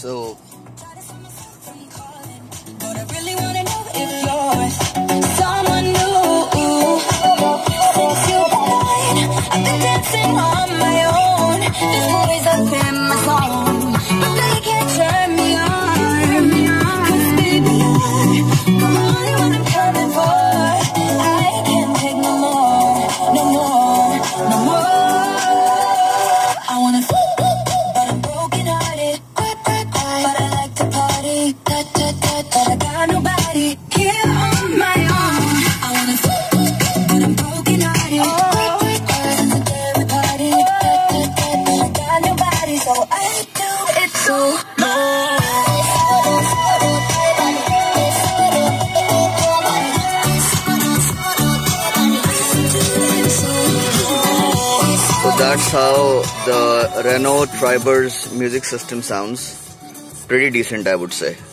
So that's how the Renault Triber's music system sounds. Pretty decent, I would say.